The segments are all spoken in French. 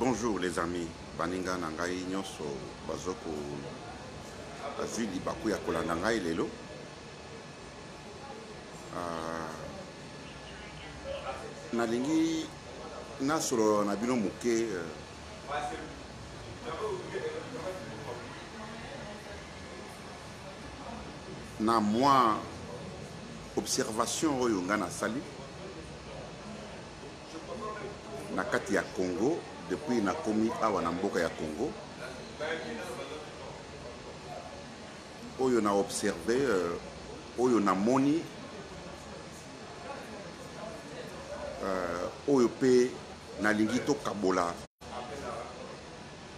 Bonjour les amis, baninga nangai nyonso bazoko azuli bakuya kolanda ngai lelo. Nalingi na solo na bino moke na moi observation oyo nga na sali na kati ya Congo. Depuis na komi awa na mboka ya Congo oyo na observé oyo na moni oyo pe na lingi to kabola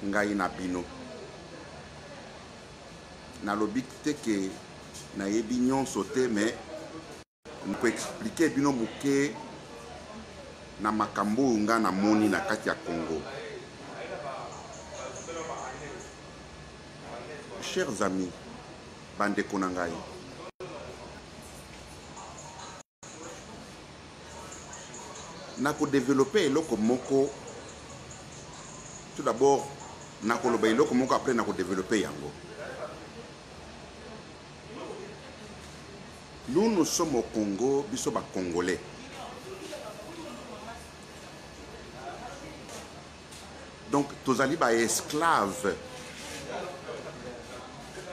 ngai na bino na lobi te ke na yebi nyonso te mais nko expliquer bino moke na makambo nga na moni na kati ya Congo. Chers amis, bande konangai. Nako développer eloko moko. Tout d'abord, nako loba eloko moko après nako développer yango. Nous sommes au Congo, biso ba Congolais. Donc, Tozali est esclave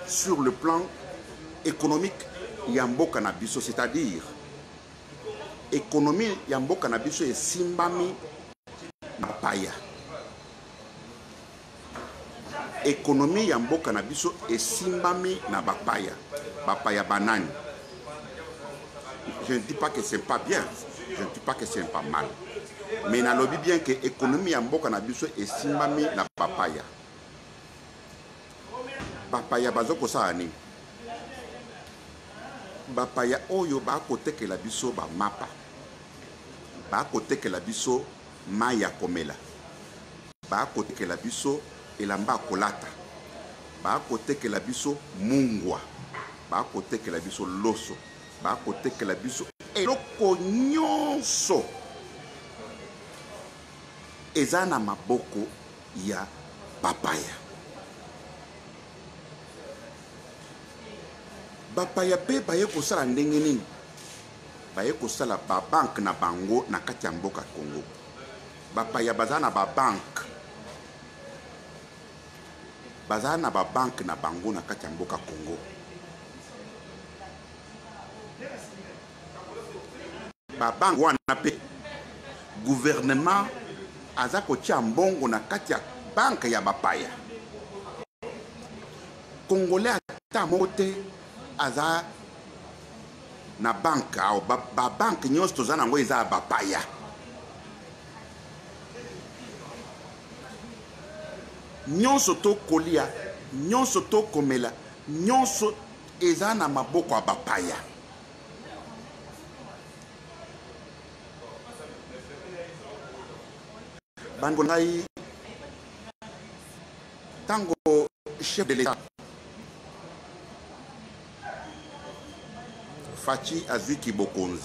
sur le plan économique Yambo Cannabiso, c'est-à-dire économie Yambo Cannabiso et Simbami Mapaya. Économie Yambo Cannabiso et Simbami Nabapaya, Bapaya Banane. Je ne dis pas que ce n'est pas bien, je ne dis pas que ce n'est pas mal. Mais na lobi bien que l'économie en mboka na biso et simbami na papaya. Papaya bazoko sa ani. Papaya oyo ba kote ke la biso ba mapa. Ba kote ke la biso maya komela. Ba kote ke la biso elamba kolata. Ba kote ke la biso mungwa. Ba kote ke la biso loso. Ba kote ke la biso eloko nyonso. Ezana maboko ya papaya. Papaya pe bayeko sala ndenge nini? Bayeko sala ba bank na bango na kati ya mboka Congo. Papaya bazana ba bank. Bazana ba bank na bango na kati ya mboka Congo. Ba bank wana pe gouvernement azako tia mbongo na kati ya banka ya bapaya. Congolais ata mote aza na banka au ba banka nyonso tozana ngo eza bapaya. Nyonso to kolia, nyonso to komela, nyonso eza na maboko ya bapaya. Bangonai tango chef de l'État Fachi Azwi Kibokonzi.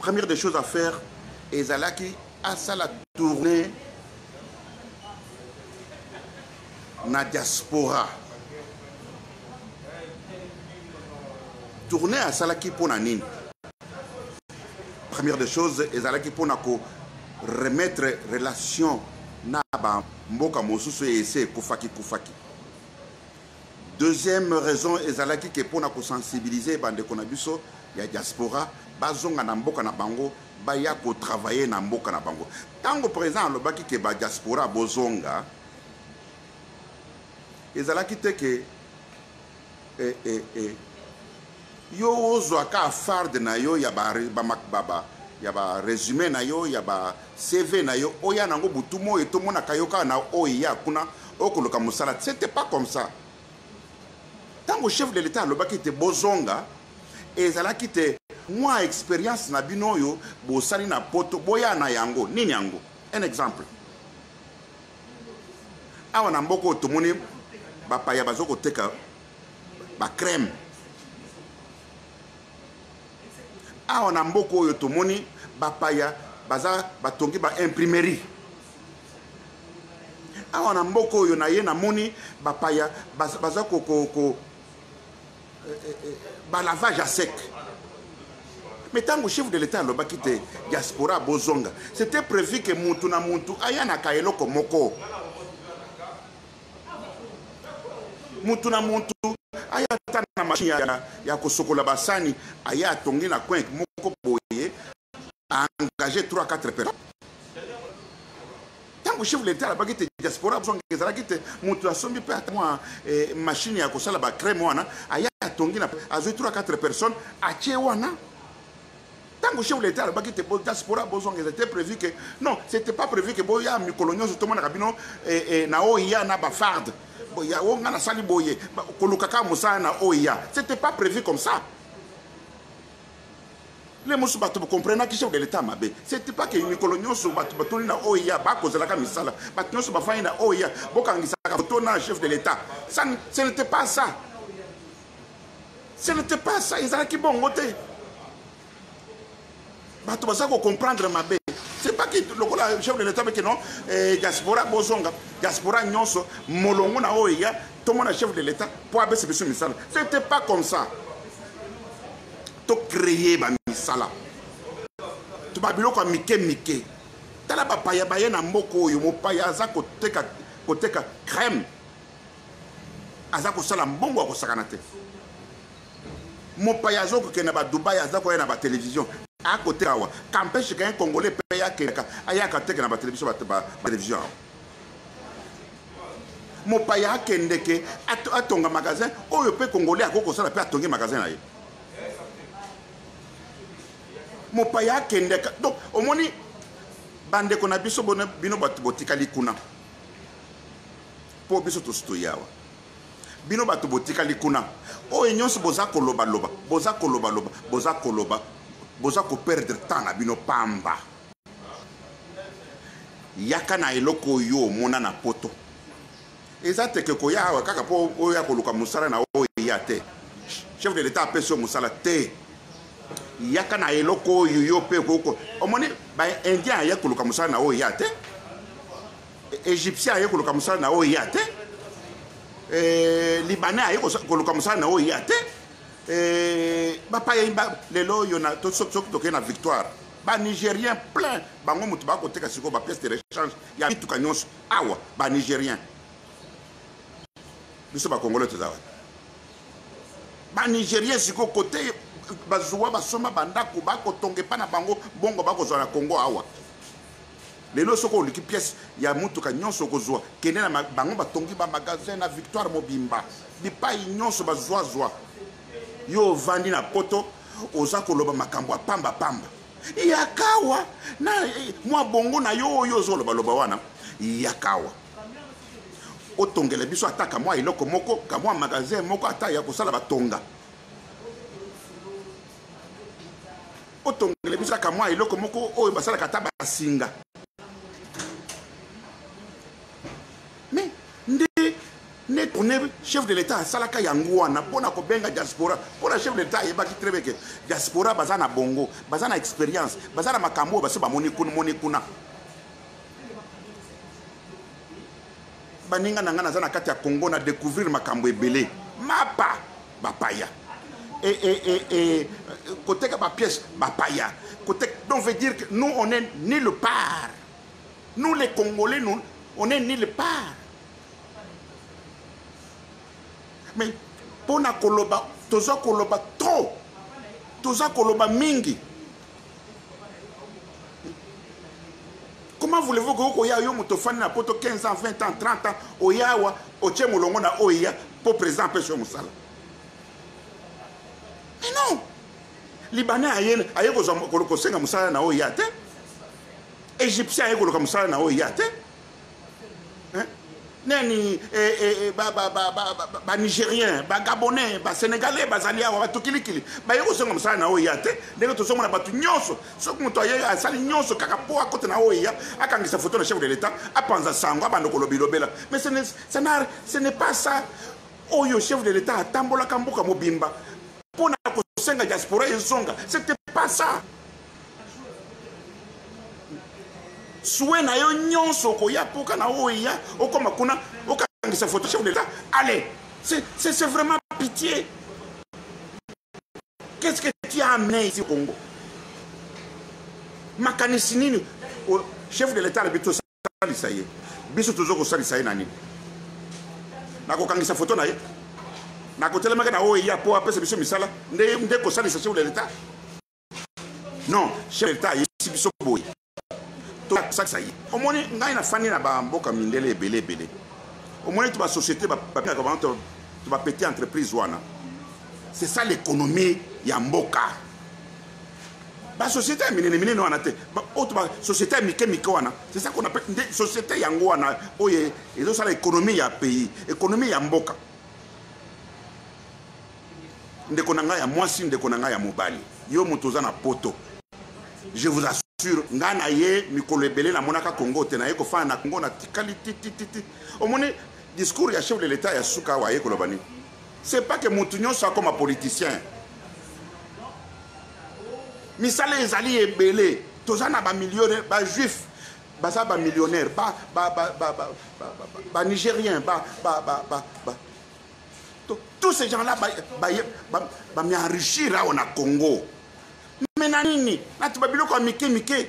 Première des choses à faire, Ezalaki asa la tournée na diaspora. Tournée à Salaki Ponanine. Première des choses, Ezalaki Ponako remettre relation naba mboka mosusu ese kufaki kufaki. Deuxième raison ezalaki ke pona ko sensibiliser bande konabiso ya diaspora bazonga na mboka na bango baya ko travailler na mboka na bango. Tango présent le baki ke ba diaspora bozonga ezalaki te ke yo ozwa ka farde na yo ya ba makbaba. Yaba résumé na yo, yaba CV na yo, oya nango butumo et tomo na kayoka na oya kuna okoloka musala. C'était pas comme ça. Tango chef de l'État loba ki te bozonga, ezala ki te moi expérience na bino yo bosali na poto boya na yango, nini yango. Un exemple. Awa na mboko tomoni bapaya bazoko teka ba crème. Awa na mboko oyo tomoni bapaya baza batongi ba imprimerie. awa na mboko yo na ye na moni bapaya bazako ko balavage à sec. Mais tant que chef de l'État le bakite diaspora bozonga, c'était prévu que mutu na mutu aya na kaelo komoko. Mutu na mutu aya tana machine ya kosokola basani aya tongi na coin moko boye a engagé 3-4 personnes. Tant que chef de l'État le bakite diaspora bozonga ezalakite mutu asombi pe atwa machine ya kosala ba crème wana aya tongi na azu 3-4 personnes atie wana. Tant que chef de l'État, c'était prévu que. Non, c'était pas prévu que Boya, mes coloniaux, tout le monde, Rabino, Naoya, Nabafarde, Boya, Ongana, Sali Boye, Kolukaka, Moussa, Naoya. C'était pas prévu comme ça. Les Moussoubat, vous comprenez qui chef de l'État, Mabé. C'était pas que mes coloniaux, Baton, Naoya, Bakozaka, Missala, Baton, Bafay, Naoya, Bokangisaka, Botona, chef de l'État. Ce n'était pas ça. Ce n'était pas ça. Ils allaient qui bon voter. Bato bazako comprendre mabe. C'est pas que le chef de l'État mais que non diaspora bozonga, diaspora nyonso molongo na oya, tout mon chef de l'État pour abaisser biso misala. C'était pas comme ça. To créer ba misala. To babiloko mike mike. Tala bapaya baye na mboko oyo mopaya azako teka koteka crème. Azako sala mbongo akosakana te. Mopaya azoko ke na ba Dubai azako na ba télévision. À côté, qu'empêche qu'un Congolais paye à quelqu'un, à côté de la télévision. Mon pays a Kendeke, à ton magasin, où le Congolais a coco, ça la paix à ton magasin. Mon pays a Kendeke, donc, au moins, bande qu'on a biso bonne binobotika likuna. Pour biso to stoyawa. Binobotika likuna. Oh, et nous, boza koloba loba, boza koloba loba, boza koloba. Bozako perdre temps na bino pamba. Yaka na eloko yo mona na poto. Ezate ke ko ya kaka po oya koluka musala na oya te. Chef de l'État apeso musala te. Yaka na eloko yo pe koko. Omoni ba indien ya koluka musala na oya te. Égyptien ya koluka musala na oya te. Libanais ya koluka musala na oya te. Papa yimba lelo yona tout sok toke na victoire ba nigérien plein bango mutu ba koteka siko ba pièce de rechange ya bituka nyonso awa ba nigérien biso ba congolais tozawa ba nigérien siko côté bazuwa basoma bandako ba kotonge pa na bango bongo ba kozwa na Congo awa lelo soko liki pièce ya mutuka nyonso kozwa kene na bango batongi ba magasin na victoire mobimba bipa nyonso bazuwa zwa yo vandi na poto ozako loba makambo pamba pamba yakawa na mwa bongo na yo yo zolo baloba wana yakawa otongele biso ataka mwa iloko moko ka mwa magasin moko ata ya kosala batonga otongele biso ka mwa iloko moko oyo basala kata basinga mais ne tourner chef de l'État salaka yanguana pona ko benga diaspora pona chef de l'État yebaki trebeke diaspora bazana bongo bazana expérience bazana makambo baso ba moni kuna baninga nanga na zana kati ya Congo na découvrir makambo ebele mapa bapaya et côté ka ba pièce bapaya côté donc veut dire que nous on est ni le part nous les Congolais nous on est ni le part. Mais pour na koloba, toza koloba trop, toza koloba mingi. Comment voulez-vous que vous ayez un na poto 15 ans, 20 ans, 30 ans, oyawa, oche molongo na oya pour présent pêche musala? Mais non, Libanais ayen ayen ko senga musala na oya te, Égyptien ayen ko musala na oya te. Nani ba Nigérien, ba Gabonais, ba Sénégalais, ba Zalia, ba Tokilikili. Ba yoko sengo msala na oya te, ndenge to sengo na batu nyonso. Soko moto aye asali nyonso kaka po akote na oya, akangisa photo na chef de l'État, apanza sango abando kolobi lobela. Mais ce n'est pas ça. Oyo chef de l'État atambola kamboka mobimba. Pona ko senga diaspora ezonga. C'était pas ça. Souhait na yo nyonso koya poka na oya okoma kuna okangisa photo chef de l'État. Allez, c'est vraiment pitié. Qu'est-ce que tu as amené ici au Congo? Makanisini chef de l'État le bito salisaye. Biso tozo ko salisaye nani. Na kokangisa photo na ye. Na kotelemaka na oya po apesa biso misala nde ko salisa chef de l'État. Non, chef de l'État ici biso boy. Ça ça y est. Au moins, on a une famille là-bas, on a une famille. Au moins, tu vas société, tu vas péter entreprise. C'est ça l'économie, il y a Mboka. La société est minée, non, la société est mikoana. C'est ça qu'on appelle une société yangoana. Oye, et donc ça l'économie, il y a pays, économie, il y a Mboka. Ndekonanga ya mwasi, ndekonanga ya mobali. Yo motoza na poto. Je vous assure. Sur Nganaye, Mikolebele, la Monaka Congo, Tenaye, Kofa, na Congo, na Tikali, Titi. Au moins, discours ya chef de l'État, ya Soukawa, Kolobani. C'est pas que Moutunion soit comme un politicien. Misale Ezali et Belé, Tozana, ba millionnaire, ba juif, Baza, ba millionnaire, ba nigérien, ba. Tous ces gens-là, ba mi enrichir là, on a Congo. Mais nanini, natubabilo kwa mike.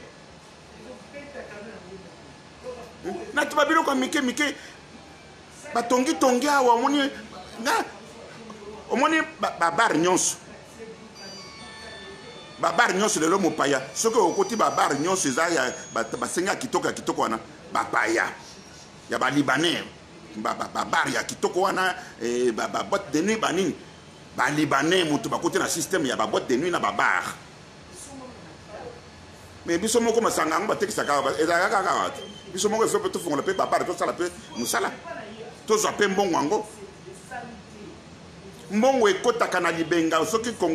Natubabilo kwa mike. Batongi tongi awa omoni na omoni babar nyonso. Babar nyonso lelo mopaya. Soko okoti babar nyonso za ya basenga kitoko wana bapaya. Ya balibanais. Babar ya kitoko wana boîte de nuit banini. Balibanais mutu bakote na système ya boîte de nuit na babar. Mais nous sommes comme ça, nous sommes ça, nous sommes comme ça, nous sommes comme ça, nous sommes comme ça, nous sommes comme ça, nous sommes comme ça, nous sommes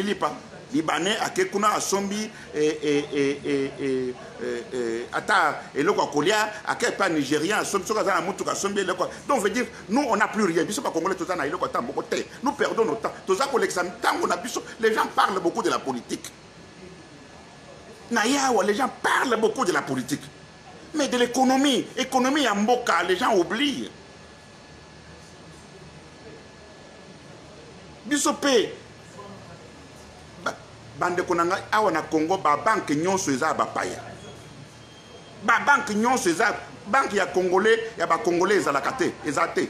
comme ça, nous Ata et le Kolia, à quel pas Nigérien, donc veut dire, nous on n'a plus rien. Nous perdons notre temps. Les gens parlent beaucoup de la politique. Les gens parlent beaucoup de la politique. Mais de l'économie, l'économie à Mboka, les gens oublient. Bisopé. Bande Konanga, Awana Congo, banque nyon soza bapaya. Ba banque nyon soza banque ya congolais ya ba congolais ezalakate ezate.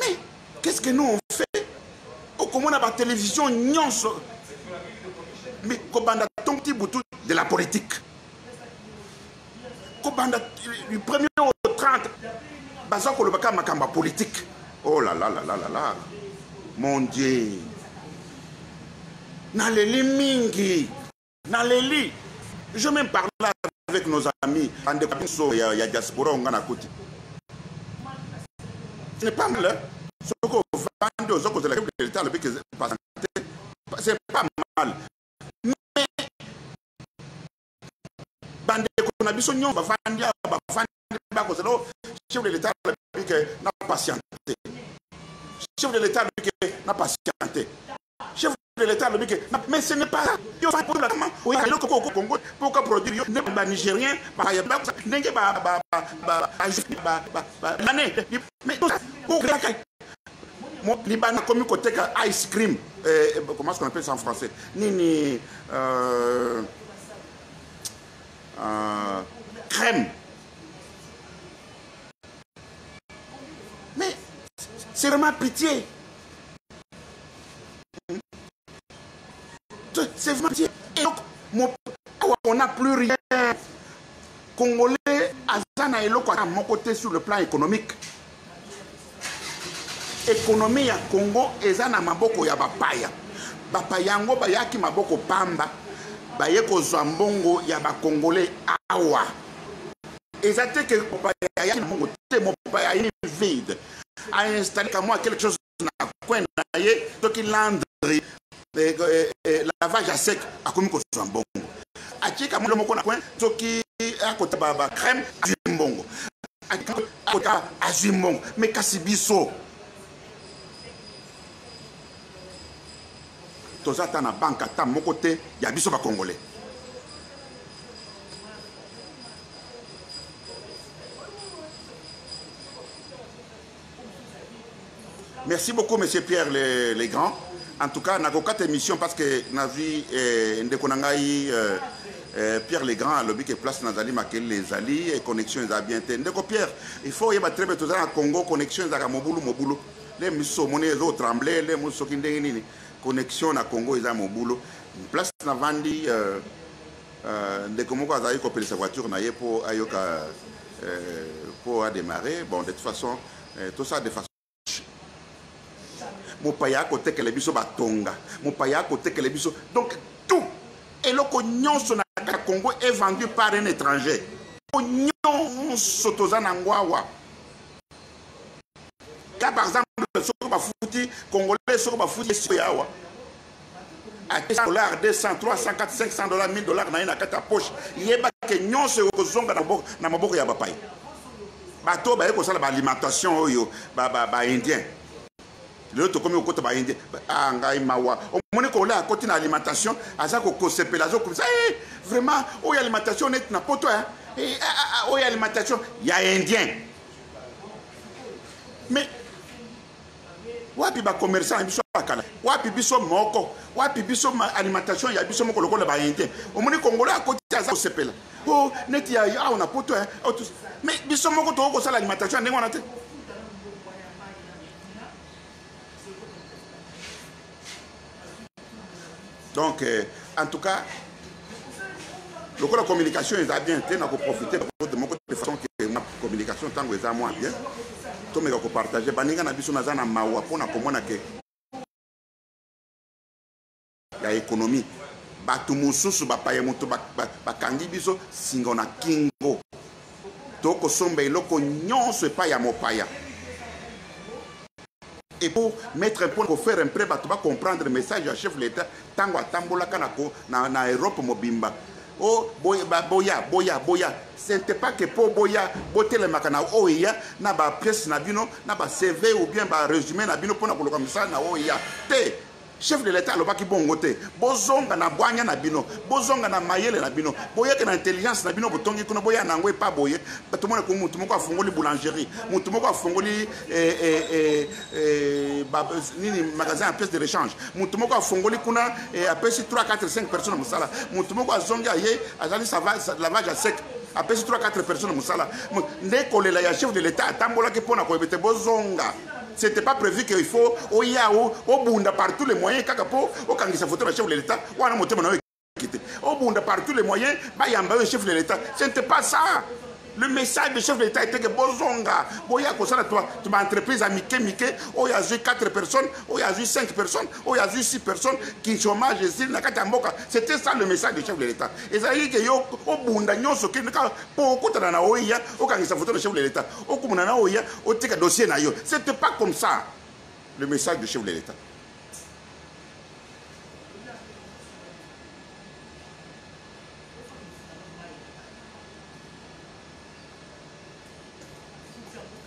Mais qu'est-ce que nous on fait? Au comment on a ba télévision nyon so mais kobanda ton petit boutou de la politique. Kobanda du 1er au 30 bazako le baka makamba politique. Oh là là là là là là. Mon Dieu, Naleli Mingi, Naleli, je même parle avec nos amis, il y a diaspora, on a côté. Ce n'est pas mal, ce qu'on vend aux autres de l'État, c'est pas mal. Mais, bande qu'on a besoin, on va vendre, chef de l'État, n'a pas patienté. Chef de l'État n'a pas patienté. Chef de l'État n'a pas patienté. Mais ce n'est pas ça. Il faut produire au Congo. Pourquoi produire? Il n'y a Nigérien. Il n'y a pas Libanais. Mais tout ça, mon Libanais a commis côté ice cream. Comment est-ce qu'on appelle ça en français? Nini. Crème. Mais. C'est vraiment pitié. C'est vraiment pitié. Et donc, on n'a plus rien. Congolais, Azana et Loko, à mon côté sur le plan économique. Économie à Congo, Azana Maboko ya Bapaya. Bapayango, Bayaki Maboko Pamba. Bayeko Zambongo, Yaba Congolais, Awa. Ezate que Bayaki Maboko, Mopayaï vide. A installé comme moi quelque chose na coin naie donc il landri lavage à sec à comme ko zambongo a tika mo le moko na coin donc a ko tababa crème zimbongo Azimon, mais Kassibiso. Tozata na banque à mon côté, il y a biso ba congolais. Merci beaucoup, monsieur Pierre Legrand. En tout cas, on a 4 émissions parce que on a vu Pierre Legrand à l'objet que place Nazali Makel les Ali et connexion ils a bien été. Ndeko Pierre, il faut y battre tout ça en Congo connexion ils a mobulu les misso monnaie ils ont tremblé les misso qui n'ont connexion à Congo ils a mobulu place Navandi Ndeko Moko a eu copier sa voiture naie pour ayoka pour démarrer. Bon, de toute façon tout ça de façon mon paya côté que les biso batonga mon paya côté que les biso donc tout et le cognon son Congo est vendu par un étranger. Cognon sotoza nangwawa. Car par exemple sur ba fouti congolais sur ba fouti soyawa. À $100, $200, $300, $400, $500, $1000 na ina kata poche. Yeba ke nyonso kozonga na boko na maboko ya bapai. Bato ba eko sala ba alimentation oyo ba indien. L'autre comme au côté ba indien angai mawa. On a côté l'alimentation, vraiment, où l'alimentation est n'a pas toi, où l'alimentation, il y a indien. Mais, wapi ba commerçant, il y a wapi biso moko, wapi biso alimentation, il y a biso moko le indien. On a congolais à côté de ça, oh, net ya on a pas toi, mais biso moko to ça l'alimentation, on a donc, en tout cas, le coup de la communication est bien, on a profité de mon côté de façon que ma communication tant que les amours bien, tout le monde a partagé. Baninga na biso na zana mawa pona komona ke ya économie. Batu mususu bapaye moto bakandi biso singona kingo. Toko sombe iloko nyonso epaya mopaya. Et pour mettre un point, pour faire un prêt, tu vas comprendre le message du chef de l'État. Tango à Tambola, Kanako, na Europe, Mobimba. Oh, Boya. Ce n'était pas que pour Boya, Botel et Makana, Oya, n'a pas pièce, Nabino, n'a pas CV ou bien résumé, Nabino, pour le commissaire, Oya. Té, chef de l'État, le bas qui bon côté. Bozonga, Naboya, Nabino, Bozonga, Namayel, Nabino, Boya, que l'intelligence, Nabino, Botongi, Konoboya, Nangwe, pas Boya. Tout le monde a fait une boulangerie, tout le monde a fait un magasin à pièces de rechange, tout le monde a fait à pièces 3, 4, 5 personnes à Moussala, tout le monde a fait un lavage à sec, à pièces 3, 4 personnes à Moussala. L'école, la chef de l'État, Tambola, qui pona koyebete bozonga. C'était pas prévu qu'il faut, au Yao, au Bunda, par tous les moyens, Kakapo, au Kangisa, le chef de l'État, ou à la montée, au Bunda, par tous les moyens, Bayamba, le chef de l'État. Ce n'était pas ça. Le message du chef de l'État était que Bozonga, Boya Kosala, tu m'as entreprise à Miké, oh il y a eu 4 personnes, oh il y a eu 5 personnes, oh il y a eu 6 personnes qui chômage, c'était ça le message du chef de l'État. Et ça dit que yo, au Bundagnon, ce qui n'est pas pour Kotanana Oya, au Kangisa Foto, le chef de l'État, au Kumanana Oya, au Tika dossier Nayo. C'était pas comme ça le message du chef de l'État.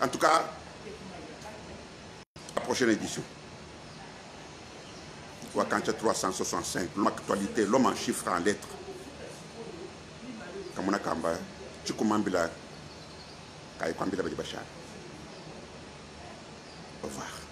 En tout cas, la prochaine édition. Wakancha 365, l'homme actualité, l'homme en chiffres, en lettres. Kamona Kamba, Chukumambila, Kaikambila Badibachar. Au revoir.